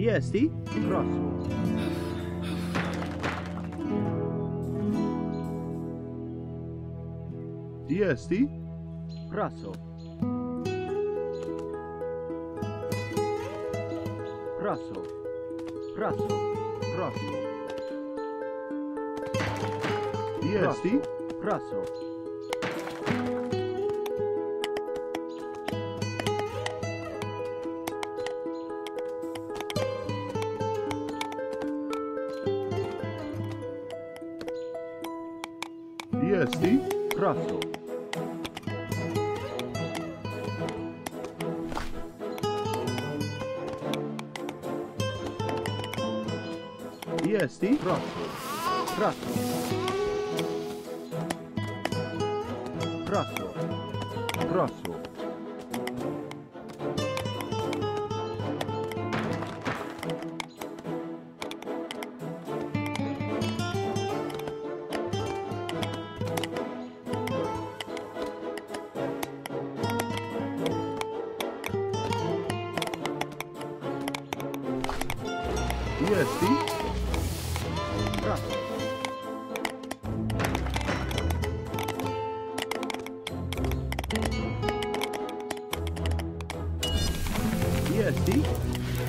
Riesti e Grosso. Riesti, Grosso. Grosso, Grosso, Grosso. Riesti, Grosso. Riesti, Grosso. Riesti, Grosso, Grosso, Grosso, Grosso. Riesti, Grosso. Riesti,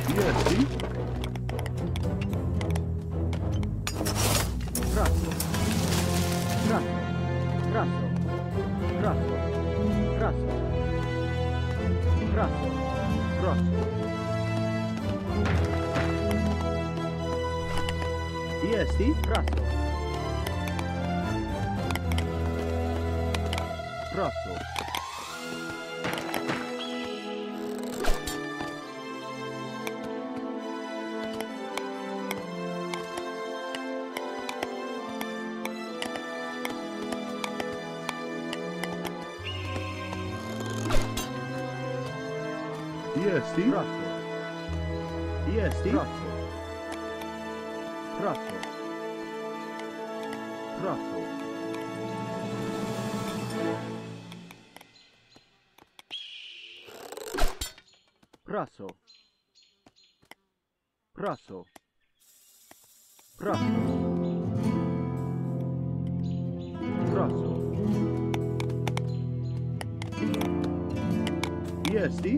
Riesti, Grosso, Grosso, Grosso, Grosso, Grosso, Grosso, Grosso. Riesti, Grosso. Grosso. Riesti, Grosso. Riesti, Grosso. Grosso, Grosso. Grosso, Grosso, Grosso, Grosso. Riesti,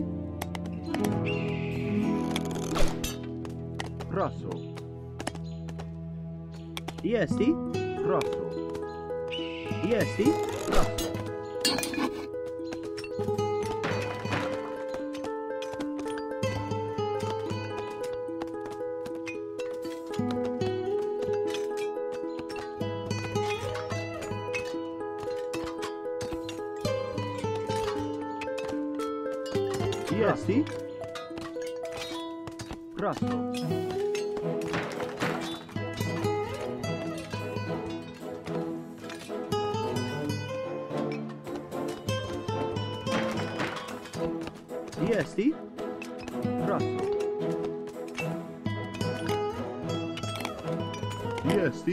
Grosso. Riesti, Grosso. Riesti, Grosso. Riesti, Grosso. Riesti, Grosso. Riesti, Riesti, Grosso. Riesti, Riesti, Riesti, Riesti, Riesti, Riesti,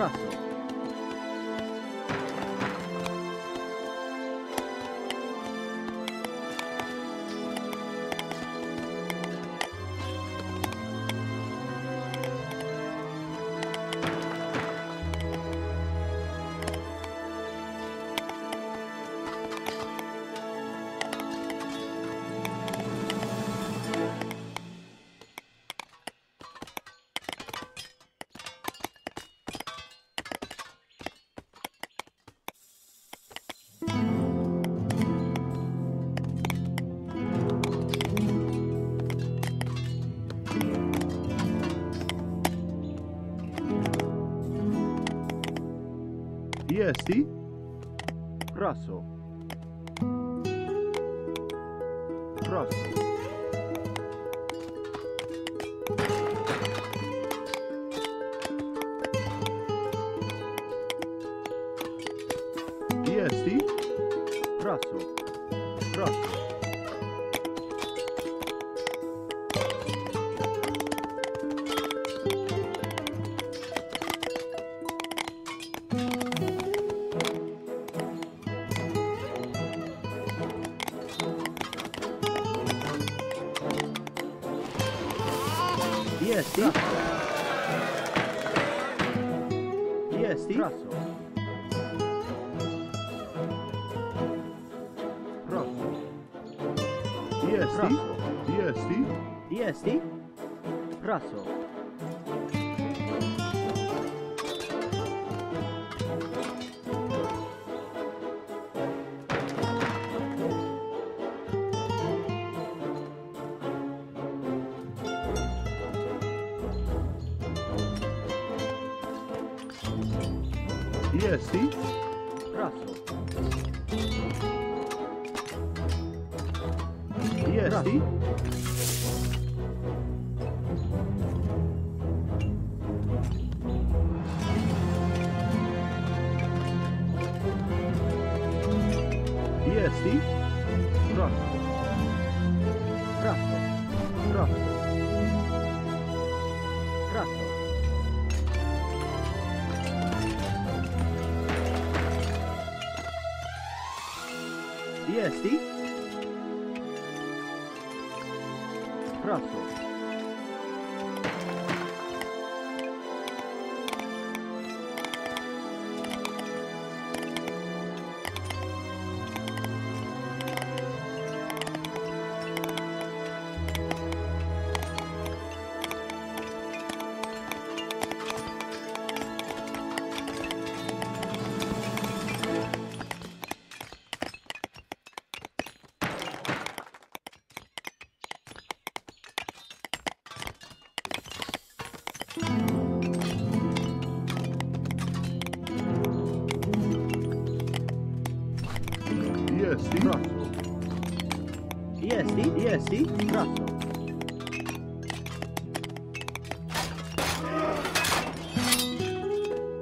Grosso. Hier, sieh. Rosso. Rosso. Hier, sieh. Rosso. Rosso. Yes, see? Yes, see? Rosso. Rosso. Yes, see? Yes, see? Yes, see? Rosso. Yes, see? Rosso. Yes, see? Yes, see? Rosso. Rosso. Rosso. Rosso. Yes, see? Rosso. Yes, see? Rosso.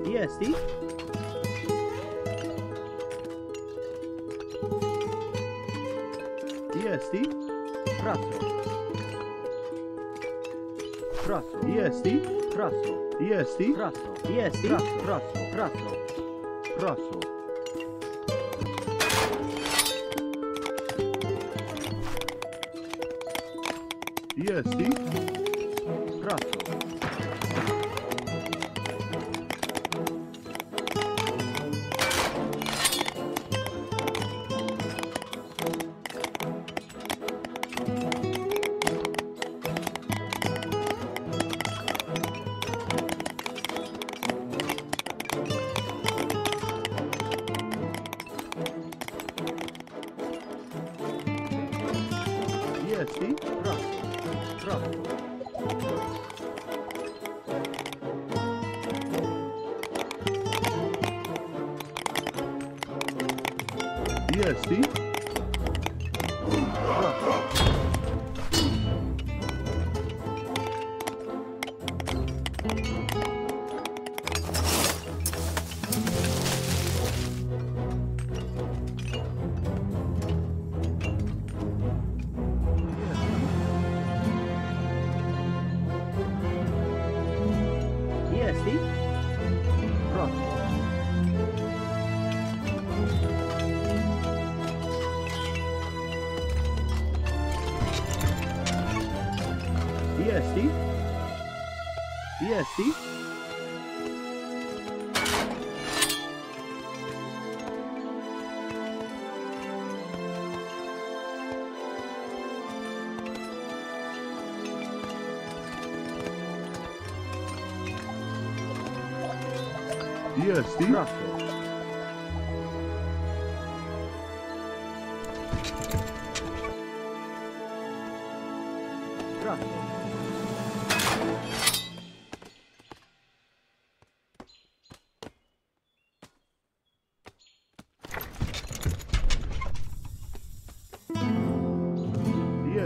Yes, see? Yes, see? Rosso. Yes, see? Yes, see? Rosso. Rosso. Yes, see? Rosso. Yes, see? Rosso. Yes, see? Rosso. Rosso. Rosso. Yes, see? Rosso. Yes, see? Rosso. Rosso. Yes, see? Rosso. Yes, see? Yes, see? Yes, see? Rosso. Rosso.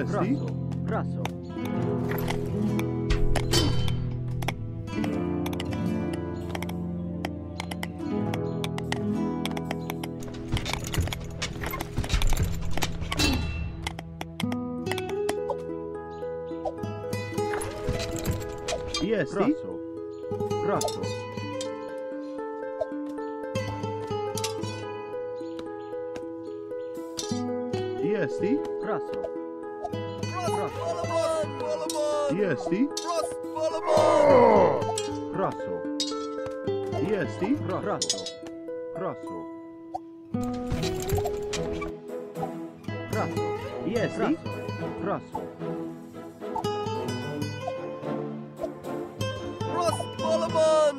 Rossi. Rosso. Yes, Rosso. Rosso. Jesti? Rosso. Jesti? Rosso. Jesti? Rosso. Rosso. Rosso. Jesti? Rosso. Rosso Balaban!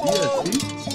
Yes, see?